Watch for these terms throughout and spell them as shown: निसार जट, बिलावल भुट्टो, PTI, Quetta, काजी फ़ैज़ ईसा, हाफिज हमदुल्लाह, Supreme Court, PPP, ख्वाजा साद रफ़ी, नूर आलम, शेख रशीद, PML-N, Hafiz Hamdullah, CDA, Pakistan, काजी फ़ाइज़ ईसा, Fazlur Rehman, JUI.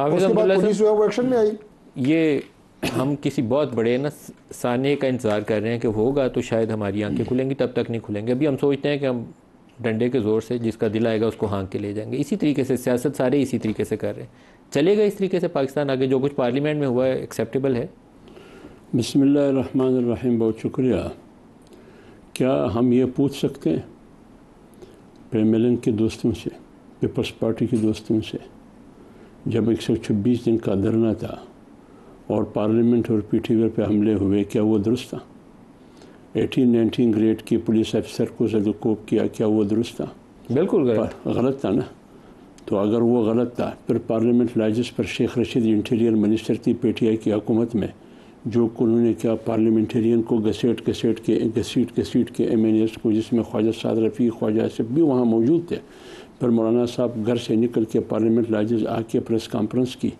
हाफिज हमदुल्लाह action में आई। ये हम किसी बहुत बड़े ना साने का इंतज़ार कर रहे हैं कि होगा तो शायद हमारी आंखें खुलेंगी, तब तक नहीं खुलेंगे। अभी हम सोचते हैं कि हम डंडे के ज़ोर से जिसका दिल आएगा उसको हाँक के ले जाएंगे। इसी तरीके से सियासत सारे इसी तरीके से कर रहे हैं, चलेगा इस तरीके से पाकिस्तान आगे। जो कुछ पार्लियामेंट में हुआ है एक्सेप्टेबल है। बिस्मिल्लाहिर्रहमानिर्रहीम। बहुत शुक्रिया। क्या हम ये पूछ सकते हैं पेमेलन के दोस्तों से, पीपल्स पार्टी के दोस्तों से, जब 126 दिन का धरना था और पार्लियामेंट और पीटीवी पर हमले हुए, क्या वो दुरुस्त था? 18-19 ग्रेड के पुलिस अफसर को जलकोब किया, क्या वो दुरुस्त था? बिल्कुल गलत था ना। तो अगर वो गलत था, फिर पार्लियामेंट लाइजिस पर शेख रशीद इंटीरियर मिनिस्टर थी पीटीआई की हुकूमत में, जो उन्होंने क्या पार्लियामेंटेरियन को घसीट के एमएनएस को, जिसमें ख्वाजा साद रफ़ी, ख्वाजा सब भी वहाँ मौजूद थे। फिर मौलाना साहब घर से निकल के पार्लियामेंट लाइजिस आके प्रेस कॉन्फ्रेंस की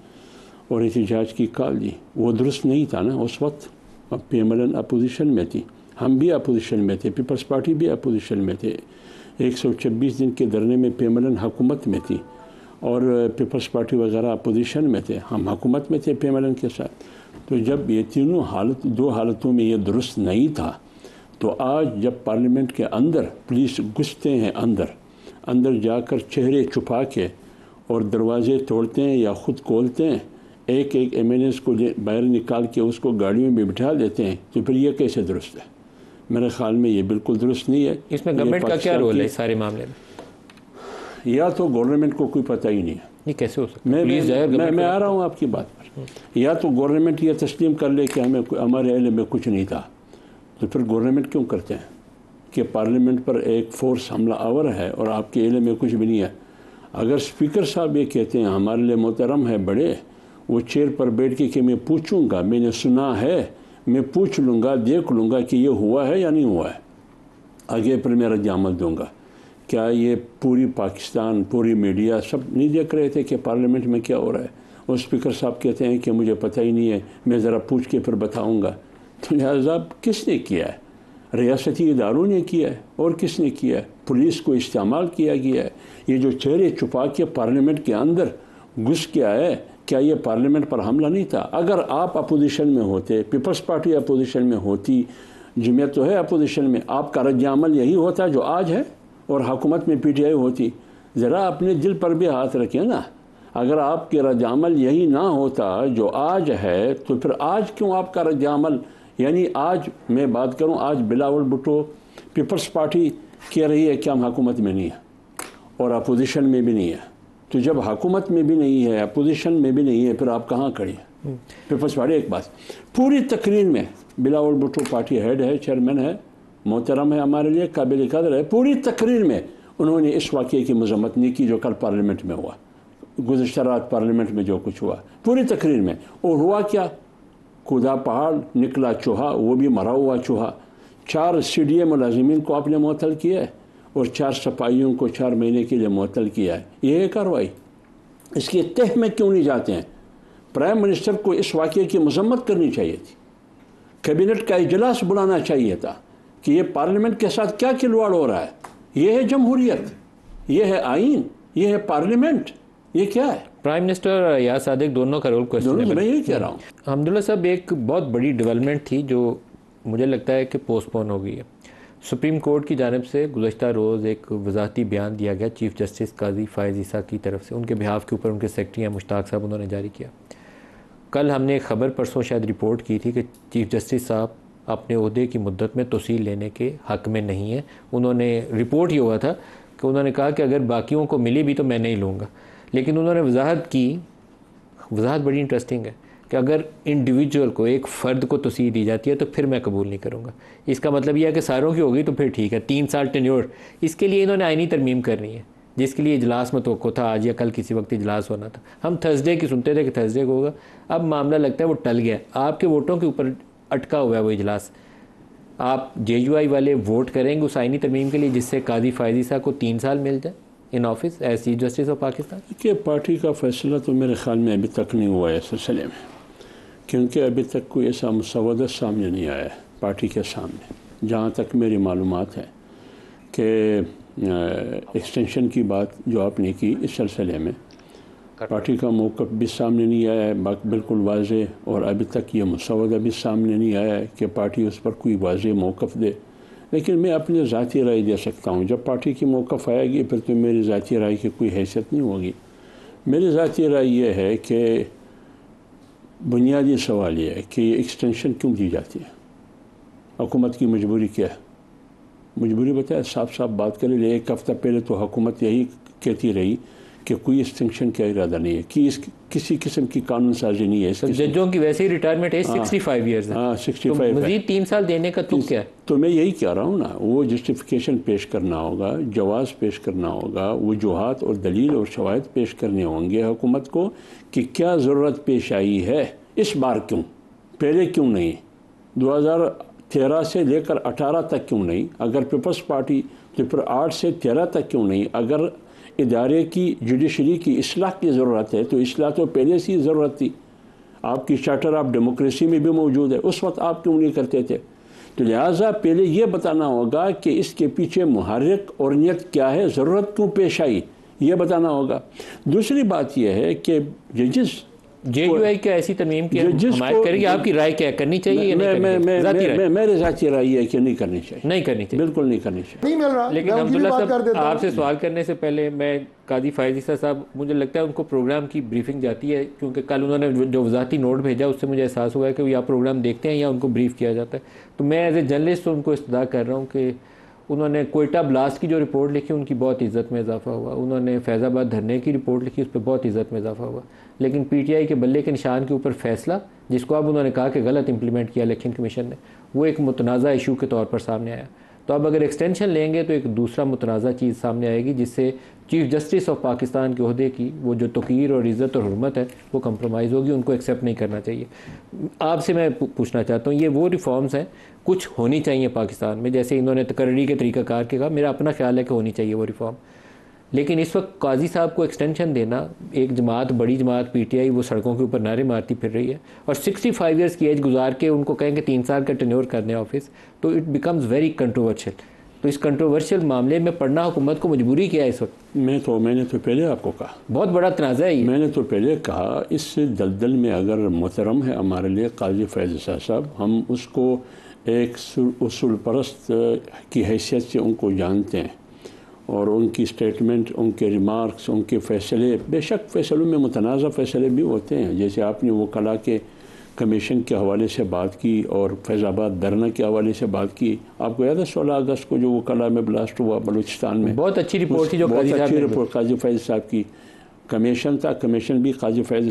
और एहतजाज की कॉल दी। वो दुरुस्त नहीं था ना। उस वक्त पीएमएलएन अपोजिशन में थी, हम भी अपोजिशन में थे, पीपल्स पार्टी भी अपोजिशन में थे। 126 दिन के धरने में पीएमएलएन हुकूमत में थी और पीपल्स पार्टी वगैरह अपोजिशन में थे, हम हुकूमत में थे पीएमएलएन के साथ। तो जब ये तीनों हालत, दो हालतों में ये दुरुस्त नहीं था, तो आज जब पार्लियामेंट के अंदर पुलिस घुसते हैं, अंदर जाकर चेहरे छुपा के और दरवाजे तोड़ते हैं या ख़ुद खोलते हैं, एक एमएनएस को बाहर निकाल के उसको गाड़ियों में बिठा देते हैं, तो फिर ये कैसे दुरुस्त है? मेरे ख्याल में ये बिल्कुल दुरुस्त नहीं है। इसमें गवर्नमेंट का क्या रोल है सारे मामले में? या तो गवर्नमेंट को कोई पता ही नहीं है। ये कैसे हो सकता है? मैं आ रहा हूँ आपकी बात पर। या तो गवर्नमेंट ये तस्लीम कर ले कि हमें हमारे इल्म में कुछ नहीं था, तो फिर गवर्नमेंट क्यों करते हैं कि पार्लियामेंट पर एक फोर्स हमला आवर है और आपके इल्म में कुछ भी नहीं है? अगर स्पीकर साहब ये कहते हैं हमारे लिए मोहतरम है बड़े, वो चेयर पर बैठ के कि मैं पूछूंगा, मैंने सुना है, मैं पूछ लूँगा, देख लूँगा कि ये हुआ है या नहीं हुआ है, आगे पर मैं रद्दअमल दूँगा। क्या ये पूरी पाकिस्तान, पूरी मीडिया सब नहीं देख रहे थे कि पार्लियामेंट में क्या हो रहा है? और स्पीकर साहब कहते हैं कि मुझे पता ही नहीं है, मैं ज़रा पूछ के फिर बताऊँगा। तो लिहाजा किसने किया है? रियासती इदारों ने किया है और किसने किया है? पुलिस को इस्तेमाल किया गया है। ये जो चेहरे छुपा के पार्लियामेंट के अंदर घुस के आए, क्या ये पार्लियामेंट पर हमला नहीं था? अगर आप अपोजिशन में होते, पीपल्स पार्टी अपोजिशन में होती, जमीयत तो है अपोजिशन में, आपका रद्दअमल यही होता जो आज है और हुकूमत में पीटीआई होती। ज़रा अपने दिल पर भी हाथ रखें ना। अगर आपके रद्दअमल यही ना होता जो आज है, तो फिर आज क्यों आपका रद्दअमल? यानी आज मैं बात करूँ, आज बिलावल भुट्टो पीपल्स पार्टी कह रही है कि हम हुकूमत में नहीं है और अपोजिशन में भी नहीं है। तो जब हुकूमत में भी नहीं है, अपोजिशन में भी नहीं है, फिर आप कहाँ खड़े हैं? पीपल्स पार्टी एक बात पूरी तकरीर में, बिलावल भुट्टो पार्टी हेड है, चेयरमैन है, मोहतरम है, हमारे लिए काबिल कदर है, पूरी तकरीर में उन्होंने इस वाक़े की मजम्मत नहीं की जो कल पार्लियामेंट में हुआ, गुज़श्ता रात पार्लियामेंट में जो कुछ हुआ, पूरी तकरीर में। और हुआ क्या? कूदा पहाड़, निकला चूहा, वो भी मरा हुआ चूहा। 4 CDA मुलाजिमीन को आपने मुअत्तल किया है और 4 सिपाहियों को 4 महीने के लिए मुअत्तल किया है। यह है कार्रवाई। इसके तह में क्यों नहीं जाते हैं? प्राइम मिनिस्टर को इस वाक़े की मजम्मत करनी चाहिए थी, कैबिनेट का इजलास बुलाना चाहिए था कि ये पार्लियामेंट के साथ क्या खिलवाड़ हो रहा है। यह है जमहूरियत, यह है आइन, यह है पार्लियामेंट, ये क्या है? प्राइम मिनिस्टर या सादिक दोनों का रोल क्वेश्चन। मैं यही कह रहा हूँ हमदुल्ला साहब, एक बहुत बड़ी डेवलपमेंट थी जो मुझे लगता है कि पोस्टपोन हो गई है। सुप्रीम कोर्ट की जानिब से गुज़श्ता रोज़ एक वजाहती बयान दिया गया चीफ जस्टिस काजी फ़ाइज़ ईसा की तरफ से, उनके बिहाफ़ के ऊपर उनके सेक्रेटरी हैं मुश्ताक साहब, उन्होंने जारी किया। कल हमने एक ख़बर परसों शायद रिपोर्ट की थी कि चीफ़ जस्टिस साहब अपने ओहदे की मुद्दत में तौसील लेने के हक़ में नहीं है। उन्होंने रिपोर्ट ये हुआ था कि उन्होंने कहा कि अगर बाकियों को मिली भी तो मैं नहीं लूँगा, लेकिन उन्होंने वजाहत की, वजाहत बड़ी इंटरेस्टिंग है कि अगर इंडिविजुअल को, एक फ़र्द को तौसील दी जाती है तो फिर मैं कबूल नहीं करूँगा। इसका मतलब यह है कि सारों की होगी तो फिर ठीक है, 3 साल टेन्योर। इसके लिए इन्होंने आइनी तरमीम करनी है जिसके लिए इजलास मतवक्को था, आज या कल किसी वक्त इजलास होना था। हम थर्सडे की सुनते थे कि थर्सडे को होगा, अब मामला लगता है वो टल गया। आपके वोटों के ऊपर अटका हुआ है वो इजलास। आप JUI वाले वोट करेंगे उस आइनी तरमीम के लिए जिससे काजी फ़ाइज़ ईसा को 3 साल मिल जाए in office as chief justice of Pakistan. देखिए, पार्टी का फैसला तो मेरे ख्याल में अभी तक नहीं हुआ है इस सिलसिले में, क्योंकि अभी तक कोई ऐसा मसौदा सामने नहीं आया है पार्टी के सामने। जहाँ तक मेरी मालूमात है कि एक्सटेंशन की बात जो आपने की इस सिलसिले में, पार्टी का मौक़िफ़ भी सामने नहीं आया है बिल्कुल वाज़ेह, और अभी तक ये मसौदा भी सामने नहीं आया है कि पार्टी उस पर कोई वाज़ेह मौक़िफ़ दे। लेकिन मैं अपनी ज़ाती राय दे सकता हूँ, जब पार्टी की मौक़िफ़ आएगी फिर तो मेरी ज़ाती राय की कोई हैसियत नहीं होगी। मेरी ज़ाती राय यह है कि बुनियादी सवाल यह है कि ये एक्सटेंशन क्यों दी जाती है, हुकूमत की मजबूरी क्या है? मजबूरी बताए, साफ साफ बात करें। ले एक हफ़्ता पहले तो हुकूमत यही कहती रही कि कोई एक्सटेंशन का इरादा नहीं है कि इस किसी किस्म की कानून साजी नहीं है। जजों की वैसे ही रिटायरमेंट एज 65 ईयर्स है। हाँ 65 मज़ीद 3 साल देने का तुक क्या है? तो मैं यही कह रहा हूँ ना, वो जस्टिफिकेशन पेश करना होगा, जवाज़ पेश करना होगा, वजूहात और दलील और शवाहिद पेश करने होंगे हुकूमत को कि क्या ज़रूरत पेश आई है, इस बार क्यों, पहले क्यों नहीं, 2013 से लेकर 18 तक क्यों नहीं, अगर पीपल्स पार्टी तो फिर 8 से 13 तक क्यों नहीं। अगर इदारे की जुडिशरी की इस्लाह की ज़रूरत है तो इस्लाह तो पहले से ही ज़रूरत थी, आपकी चार्टर ऑफ डेमोक्रेसी में भी मौजूद है, उस वक्त आप क्यों नहीं करते थे? तो लिहाजा पहले ये बताना होगा कि इसके पीछे मुहर्रिक और नियत क्या है, ज़रूरत क्यों पेश आई, ये बताना होगा। दूसरी बात यह है कि जजिस JUI क्या ऐसी तरमीम की हिमायत करेगी, आपकी राय क्या करनी चाहिए? मेरी ज़ाती राय है कि नहीं करनी चाहिए, नहीं करनी चाहिए, बिल्कुल नहीं करनी चाहिए, नहीं मिल रहा। लेकिन हमदुल्ला साहब आपसे सवाल करने से पहले मैं काजी फ़ाइज़ ईसा साहब, मुझे लगता है उनको प्रोग्राम की ब्रीफिंग जाती है, क्योंकि कल उन्होंने जो वजाती नोट भेजा उससे मुझे एहसास हुआ है कि या प्रोग्राम देखते हैं या उनको ब्रीफ किया जाता है। तो मैं एज ए जर्नलिस्ट उनको इस्तदा कर रहा हूँ कि उन्होंने कोयटा ब्लास्ट की जो रिपोर्ट लिखी उनकी बहुत इज़्ज़त में इजाफा हुआ, उन्होंने फैज़ाबाद धरने की रिपोर्ट लिखी उस पर बहुत इज़्ज़त में इजाफा हुआ, लेकिन PTI के बल्ले के निशान के ऊपर फैसला जिसको अब उन्होंने कहा कि गलत इंप्लीमेंट किया इलेक्शन कमीशन ने, वो एक मुतनाज़ा इशू के तौर पर सामने आया। तो अब अगर एक्सटेंशन लेंगे तो एक दूसरा मुतनाज़ा चीज़ सामने आएगी जिससे चीफ़ जस्टिस ऑफ पाकिस्तान के ओहदे की वो जो तक़रीर और इज़्ज़त और हुर्मत है वो कंप्रोमाइज़ होगी, उनको एक्सेप्ट नहीं करना चाहिए। आपसे मैं पूछना चाहता हूँ, ये वो रिफॉर्म्स हैं, कुछ होनी चाहिए पाकिस्तान में, जैसे इन्होंने तकर्री के तरीक़ाकार के कहा, मेरा अपना ख्याल है कि होनी चाहिए वो रिफॉर्म, लेकिन इस वक्त काजी साहब को एक्सटेंशन देना, एक जमात, बड़ी जमात PTI वो सड़कों के ऊपर नारे मारती फिर रही है, और 65 ईयर्स की एज गुजार के उनको कहें कि 3 साल का टेन्योर करने ऑफिस, तो इट बिकम्स वेरी कंट्रोवर्शियल। तो इस कंट्रोवर्शियल मामले में पढ़ना हुकूमत को मजबूरी क्या है इस वक्त? मैंने तो पहले आपको कहा बहुत बड़ा तनाज़ा है, मैंने तो पहले कहा। इस दलदल में अगर मोहतरम है हमारे लिए काजी फ़ैज़ ईसा साहब, हम उसको एक उसूल परस्त की हैसियत से उनको जानते हैं, और उनकी स्टेटमेंट, उनके रिमार्क्स, उनके फ़ैसले, बेशक फ़ैसलों में मुतनाज़ा फ़ैसले भी होते हैं, जैसे आपने वो कला के कमीशन के हवाले से बात की और फैज़ाबाद धरना के हवाले से बात की। आपको याद है 16 अगस्त को जो वो कला में ब्लास्ट हुआ बलूचिस्तान में, बहुत अच्छी रिपोर्ट थी जो काजी फ़ैज़ साहब की, कमीशन था, कमीशन भी काजी फ़ैज़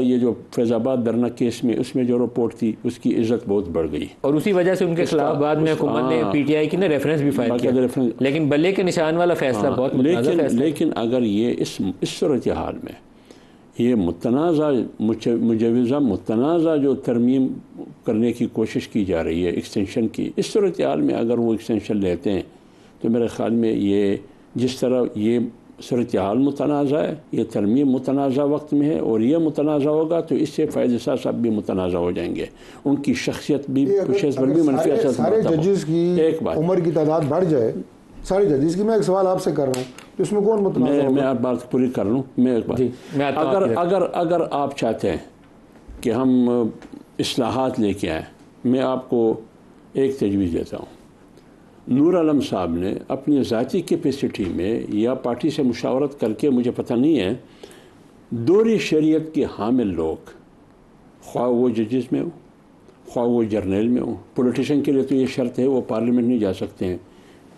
ये जो फैज़ाबाद धरना केस में उसमें जो रिपोर्ट थी उसकी इज्जत बहुत बढ़ गई, और उसी वजह से उनके खिलाफ बाद में हुकूमत ने PTI की ना रेफरेंस भी फाइल किया, लेकिन बल्ले के निशान वाला फैसला बहुत मुतनाज़ा फैसला। लेकिन अगर ये इस सूरत हाल में ये मुतनाज़ा मुजवज़ा मुतनाज़ा जो तरमीम करने की कोशिश की जा रही है एक्सटेंशन की, इस सूरत हाल में अगर वो एक्सटेंशन लेते हैं तो मेरे ख़्याल में ये जिस तरह ये सूरत हाल मुतनाज़ा है, ये तरमीम मुतनाज़ा वक्त में है, और ये मुतनाज़ा होगा तो इससे फ़ैज़ ईसा साहब भी मुतनाज़ा हो जाएंगे, उनकी शख्सियत भी, पेशेस पर भी मनफी असर। सारे जजेस की एक बार उम्र की तादाद बढ़ जाए, सारे जजेस की, मैं एक सवाल आपसे कर रहा हूँ, तो इसमें कौन मुतनाज़ा होगा? मैं आप बात पूरी कर लूँ, मैं एक बात, अगर आप चाहते हैं कि हम इस्लाहात लेके आएँ, मैं आपको एक तजवीज़ देता हूँ। नूर आलम साहब ने अपनी ज़ाती कैपेसिटी में या पार्टी से मुशावरत करके, मुझे पता नहीं है, दौरी शरीयत के हामिल लोग, ख्वाह वो जजेस में हो, ख्वाह वो जर्नल में हो, पॉलिटिशियन के लिए तो ये शर्त है वो पार्लियामेंट नहीं जा सकते हैं,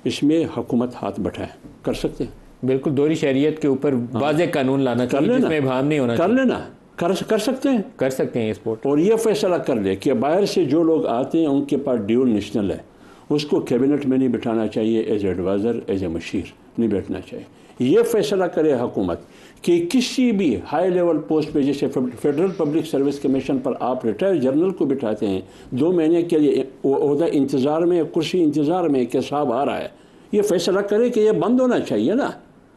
इसमें हुकूमत हाथ बटाए कर सकते हैं, बिल्कुल दौरी शरीयत के ऊपर वाज़े कानून लाना चाहिए जिसमें भाव नहीं होना चाहिए, कर लेना, कर सकते हैं, कर सकते हैं इसपोर्ट। और ये फैसला कर ले कि बाहर से जो लोग आते हैं उनके पास ड्यूल नेशनल है, उसको कैबिनेट में नहीं बिठाना चाहिए, एज एडवाइज़र, एज ए मशीर नहीं बैठना चाहिए। ये फैसला करे हुकूमत कि किसी भी हाई लेवल पोस्ट पे, जैसे फेडरल पब्लिक सर्विस कमीशन पर आप रिटायर्ड जनरल को बिठाते हैं 2 महीने के लिए, ओहदा इंतज़ार में, कुर्सी इंतज़ार में कि साहब आ रहा है, ये फैसला करे कि ये बंद होना चाहिए ना,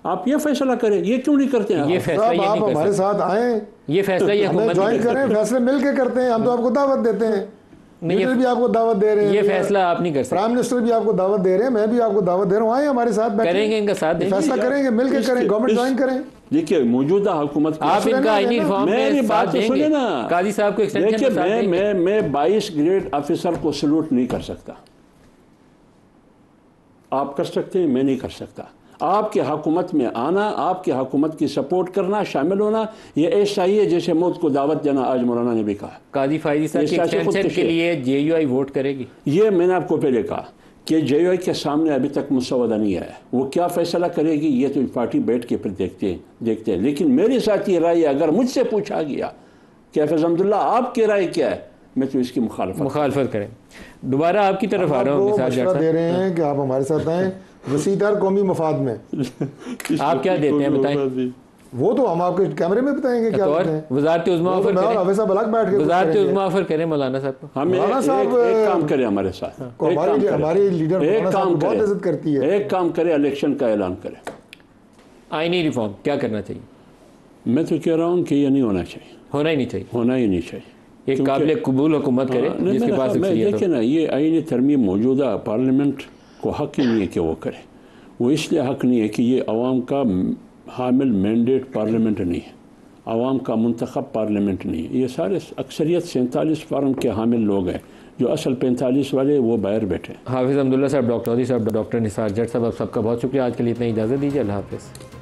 आप ये फैसला करें, ये क्यों नहीं करते हैं? ये फैसला आप हमारे साथ आएँ, ये फैसला ज्वाइन करें, फैसले मिल के करते हैं, हम तो आपको दावत देते हैं। लीडर भी आपको दावत दे रहे हैं, ये फैसला आप नहीं कर सकते, प्राइम मिनिस्टर भी आपको दावत दे रहे हैं, मैं भी आपको दावत दे रहा हूँ, आए हमारे साथ करेंगे, इनका साथ फैसला करेंगे, मिलकर करें, गवर्नमेंट ज्वाइन करें। देखिए मौजूदा हुकूमत आप इनका आईनी रिफॉर्म में साथ देंगे ना, काजी साहब को एक्सटेंशन के साथ देंगे। मैं 22 ग्रेड ऑफिसर को सल्यूट नहीं कर सकता, आप कर सकते हैं, मैं नहीं कर सकता। आपके हुकूमत में आना, आपके हुकूमत की सपोर्ट करना, शामिल होना, ये ऐसा ही है जैसे मौत को दावत देना। आज मौलाना ने भी कहा काजी फैज़ ईसा के एक्सटेंशन के लिए JUI वोट करेगी। ये मैंने आपको पहले कहा कि JUI के सामने अभी तक मुसौदा नहीं आया, वो क्या फैसला करेगी ये तो पार्टी बैठ के फिर देखते हैं। लेकिन मेरे साथ ये राय, अगर मुझसे पूछा गया कि हाफिज हम्दुल्ला आपकी राय क्या है, मैं तो इसकी मुखालफत करें। दोबारा आपकी तरफ आ रहा हूँ, दे रहे हैं कि आप हमारे साथ आएँ वसीदार कौमी मफाद में। आप क्या देते हैं बताएं, वो तो हम आपके कैमरे में बताएंगे क्या करें। मौलाना साहब काम करें हमारे साथ, हमारी लीडर बहुत इज्जत करती है, एक काम करें, इलेक्शन का ऐलान करें। आईनी रिफॉर्म क्या करना चाहिए, मैं तो कह रहा हूँ कि ये नहीं होना चाहिए, होना ही नहीं चाहिए, होना ही नहीं चाहिए। एक काबिल कबूल हुकूमत करे जिसके पास, देखिए ना ये आईनी तरमीम मौजूदा पार्लियामेंट को हक ही नहीं है कि वो करे, वो इसलिए हक नहीं है कि ये अवाम का हामिल मैंडेट पार्लियामेंट नहीं है, अवाम का मुंतखब पार्लियामेंट नहीं है। ये सारे अक्सरियत 47 फार्म के हामिल लोग हैं, जो असल 45 वाले वो बाहर बैठे। हाफिज हम्दुल्ला साहब, डॉक्टर निसार जट साहब, आप सबका बहुत शुक्रिया, आज के लिए इतना इजाज़त दीजिए, अल्लाह हाफिज़।